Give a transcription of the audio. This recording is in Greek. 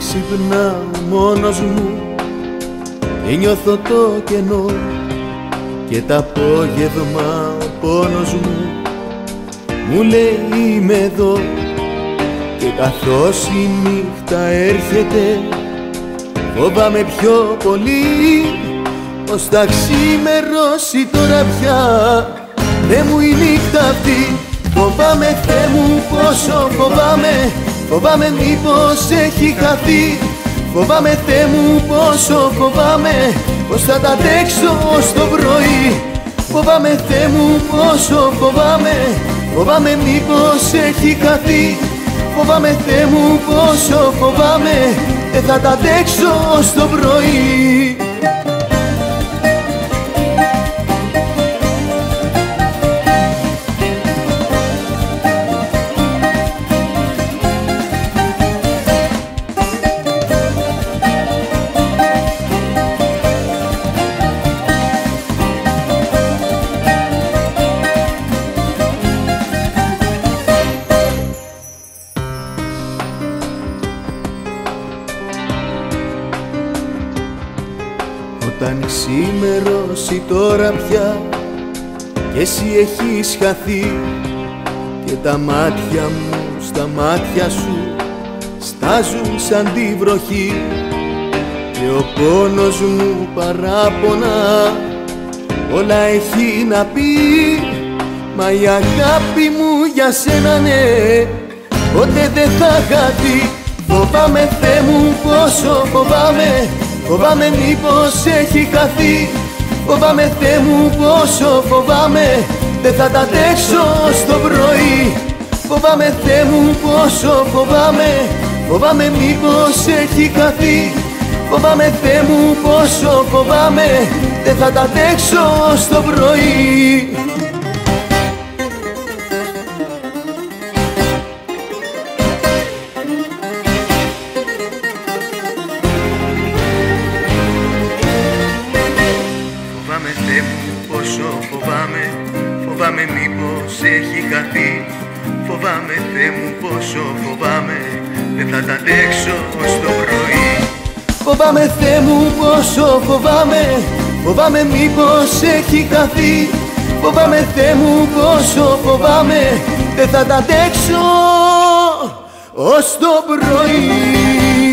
ξυπνάω μόνος μου, νιώθω το κενό και τ' απόγευμα ο πόνος μου μου λέει είμαι εδώ. Και καθώς η νύχτα έρχεται φοβάμαι πιο πολύ πως θα ξημερώσει τώρα πια. Δε μου η νύχτα αυτή, φοβάμαι Θεέ μου πόσο φοβάμαι, φοβάμαι μήπως έχει χαθεί. Φοβάμαι Θεέ μου πόσο φοβάμαι, πως θα τα αντέξω ως το πρωί. Φοβάμαι Θεέ μου πόσο φοβάμαι, φοβάμαι μήπως έχει χαθεί. Φοβάμαι Θεέ μου πόσο φοβάμαι, δεν θα τα αντέξω ως το πρωί. Όταν ξημερώσει τώρα πια κι εσύ έχεις χαθεί και τα μάτια μου στα μάτια σου στάζουν σαν τη βροχή και ο πόνος μου παράπονα όλα έχει να πει, μα η αγάπη μου για σένα ναι, ποτέ δεν θα χαθεί. Φοβάμαι Θεέ μου πόσο φοβάμαι, φοβάμαι μήπως έχει χαθεί. Φοβάμαι Θεέ μου πόσο φοβάμαι, δεν θα τα αντέξω στο πρωί. Φοβάμαι Θεέ μου πόσο φοβάμαι, φοβάμαι μήπως έχει χαθεί. Φοβάμαι Θεέ μου πόσο φοβάμαι, δεν θα τα αντέξω στο πρωί. Πόσο φοβάμαι, φοβάμαι μήπως έχει χαθεί. Φοβάμαι Θεέ μου πόσο φοβάμαι, δεν θα τα αντέξω ως το πρωί. Φοβάμαι Θεέ μου πόσο φοβάμαι, φοβάμαι μήπως έχει χαθεί. Φοβάμαι Θεέ μου πόσο φοβάμαι, δεν θα τα αντέξω ως το πρωί.